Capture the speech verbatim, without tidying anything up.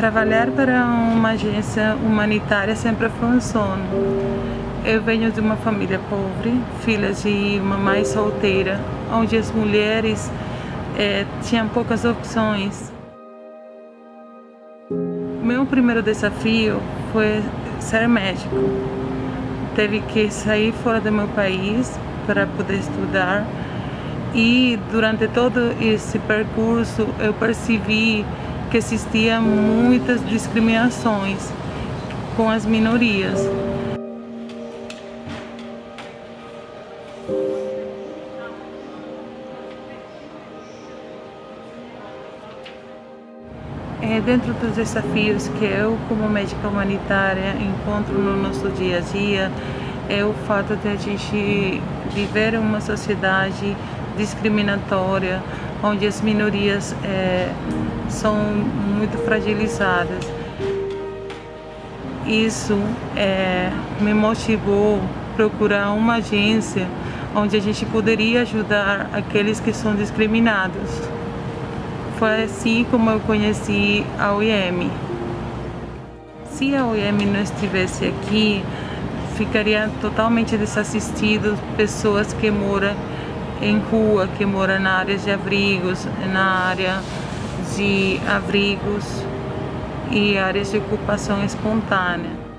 Trabalhar para uma agência humanitária sempre foi um sonho. Eu venho de uma família pobre, filha de uma mãe solteira, onde as mulheres eh, tinham poucas opções. Meu primeiro desafio foi ser médico. Teve que sair fora do meu país para poder estudar e durante todo esse percurso eu percebi que existiam muitas discriminações com as minorias. É dentro dos desafios que eu, como médica humanitária, encontro no nosso dia a dia, é o fato de a gente viver uma sociedade discriminatória, onde as minorias é, são muito fragilizadas. Isso é, me motivou a procurar uma agência onde a gente poderia ajudar aqueles que são discriminados. Foi assim como eu conheci a O I M. Se a O I M não estivesse aqui, ficaria totalmente desassistido pessoas que moram em rua, que moram na área de abrigos, na área de abrigos e áreas de ocupação espontânea.